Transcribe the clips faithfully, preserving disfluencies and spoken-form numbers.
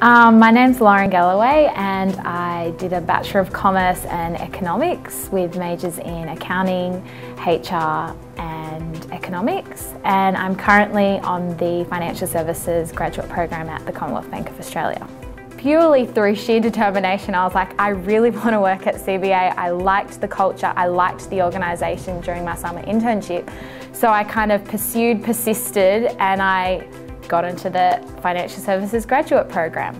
Um, my name's Lauren Galloway and I did a Bachelor of Commerce and Economics with majors in Accounting, H R and Economics, and I'm currently on the Financial Services Graduate Program at the Commonwealth Bank of Australia. Purely through sheer determination, I was like, I really want to work at C B A. I liked the culture, I liked the organisation during my summer internship, so I kind of pursued, persisted, and I got into the Financial Services Graduate Program.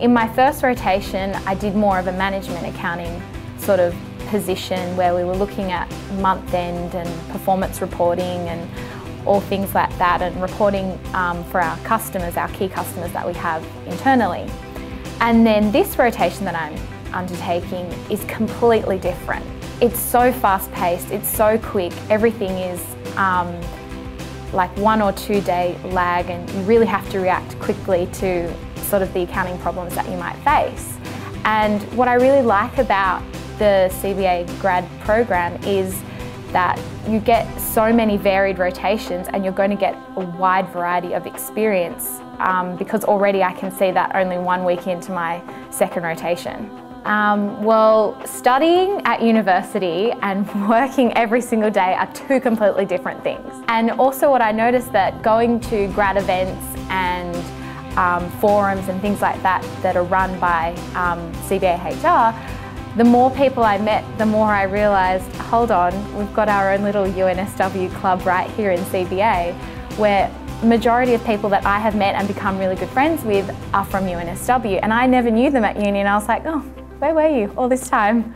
In my first rotation, I did more of a management accounting sort of position where we were looking at month-end and performance reporting and all things like that, and reporting um, for our customers, our key customers that we have internally. And then this rotation that I'm undertaking is completely different. It's so fast-paced, it's so quick, everything is um, like one or two day lag, and you really have to react quickly to sort of the accounting problems that you might face. And what I really like about the C B A grad program is that you get so many varied rotations and you're going to get a wide variety of experience, um, because already I can see that only one week into my second rotation. Um, well, studying at university and working every single day are two completely different things. And also what I noticed that going to grad events and um, forums and things like that that are run by um, C B A H R, the more people I met, the more I realised, hold on, we've got our own little U N S W club right here in C B A, where majority of people that I have met and become really good friends with are from U N S W, and I never knew them at uni, and I was like, oh, where were you all this time?